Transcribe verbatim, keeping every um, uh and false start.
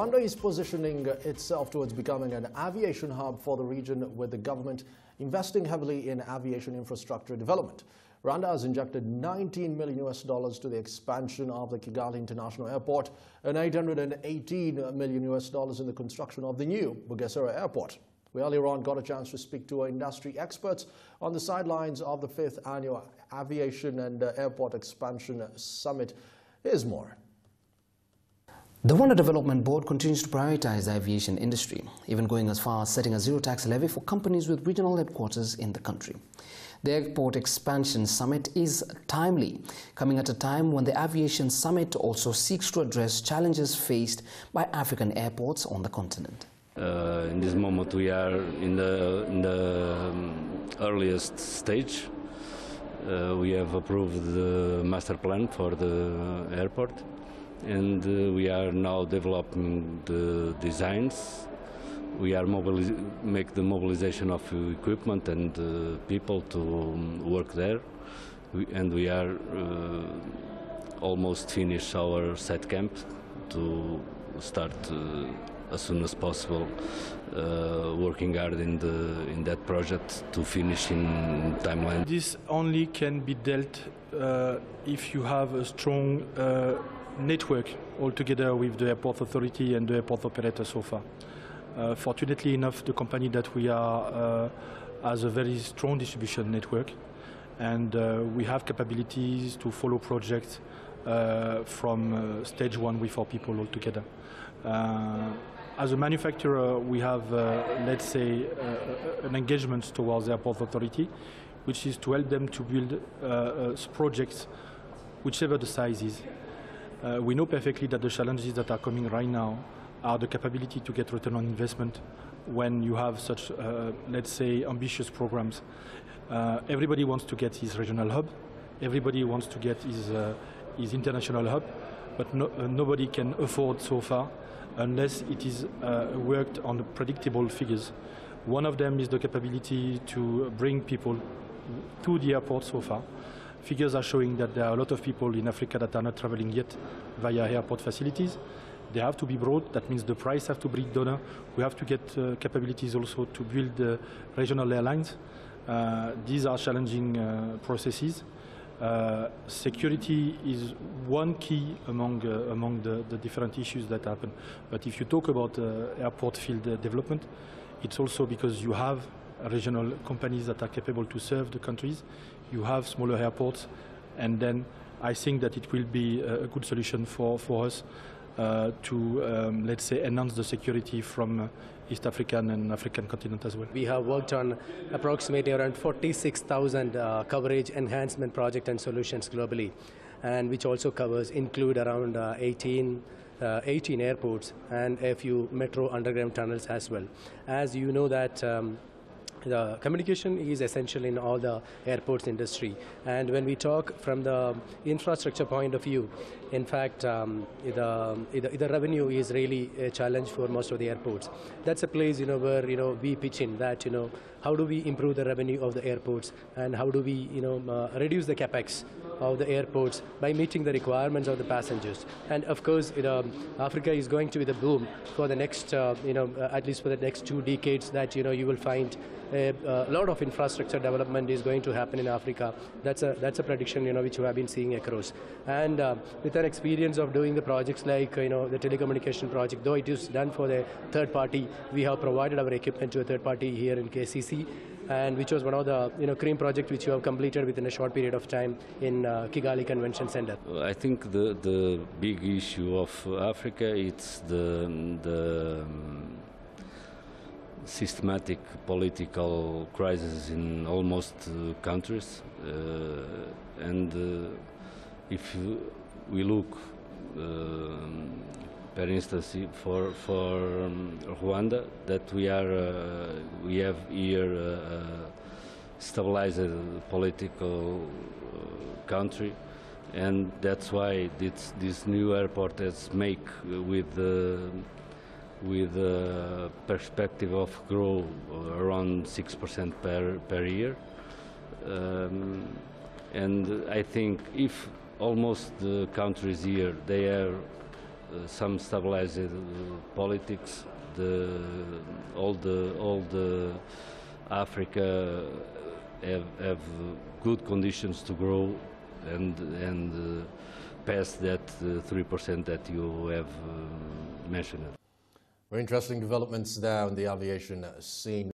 Rwanda is positioning itself towards becoming an aviation hub for the region, with the government investing heavily in aviation infrastructure development. Rwanda has injected nineteen million U S dollars to the expansion of the Kigali International Airport and eight hundred eighteen million U S dollars in the construction of the new Bugesera Airport. We earlier on got a chance to speak to our industry experts on the sidelines of the fifth Annual Aviation and Airport Expansion Summit. Here's more. The Rwanda Development Board continues to prioritize the aviation industry, even going as far as setting a zero-tax levy for companies with regional headquarters in the country. The Airport Expansion Summit is timely, coming at a time when the Aviation Summit also seeks to address challenges faced by African airports on the continent. Uh, in this moment, we are in the, in the earliest stage. Uh, we have approved the master plan for the airport, and uh, we are now developing the designs. We are make the mobilization of equipment and uh, people to work there, we, and we are uh, almost finished our site camp to start uh, as soon as possible uh, working hard in, the, in that project to finish in timeline. This only can be dealt uh, if you have a strong uh, network altogether with the airport authority and the airport operator so far. Uh, fortunately enough, the company that we are uh, has a very strong distribution network, and uh, we have capabilities to follow projects uh, from uh, stage one with our people altogether. Uh, as a manufacturer, we have, uh, let's say, uh, an engagement towards the airport authority, which is to help them to build uh, uh, projects, whichever the size is. Uh, we know perfectly that the challenges that are coming right now are the capability to get return on investment when you have such, uh, let's say, ambitious programs. Uh, everybody wants to get his regional hub. Everybody wants to get his, uh, his international hub, but no, uh, nobody can afford so far unless it is uh, worked on predictable figures. One of them is the capability to bring people to the airport so far. Figures are showing that there are a lot of people in Africa that are not traveling yet via airport facilities. They have to be brought. That means the price have to be down. We have to get uh, capabilities also to build uh, regional airlines. Uh, these are challenging uh, processes. Uh, security is one key among, uh, among the, the different issues that happen. But if you talk about uh, airport field uh, development, it's also because you have regional companies that are capable to serve the countries. You have smaller airports, and then I think that it will be a good solution for, for us uh, to, um, let's say, enhance the security from East African and African continent as well. We have worked on approximately around forty-six thousand uh, coverage enhancement projects and solutions globally, and which also covers, include around uh, eighteen airports and a few metro underground tunnels as well. As you know that um, the communication is essential in all the airports industry, and when we talk from the infrastructure point of view, in fact, um, the, the, the revenue is really a challenge for most of the airports. That's a place, you know, where, you know, we pitch in that, you know, how do we improve the revenue of the airports, and how do we, you know, uh, reduce the capex of the airports by meeting the requirements of the passengers. And of course, you know, Africa is going to be the boom for the next, uh, you know, uh, at least for the next two decades. That, you know, you will find a, a lot of infrastructure development is going to happen in Africa. That's a that's a prediction, you know, which we have been seeing across. And uh, with our experience of doing the projects like, you know, the telecommunication project, though it is done for the third party, we have provided our equipment to a third party here in K C C, and which was one of the, you know, cream project which you have completed within a short period of time in uh, Kigali Convention Center. I think the the big issue of Africa, it's the the systematic political crisis in almost uh, countries, uh, and uh, if we look, uh, for instance, for for Rwanda, that we are uh, we have here a stabilized political country, and that's why this this new airport has make with the with a perspective of growth around six percent per per year, um, and I think if almost the countries here they are uh, some stabilized uh, politics. The all the all the Africa have, have good conditions to grow and and uh, pass that three uh, percent that you have uh, mentioned. Very interesting developments there in the aviation scene.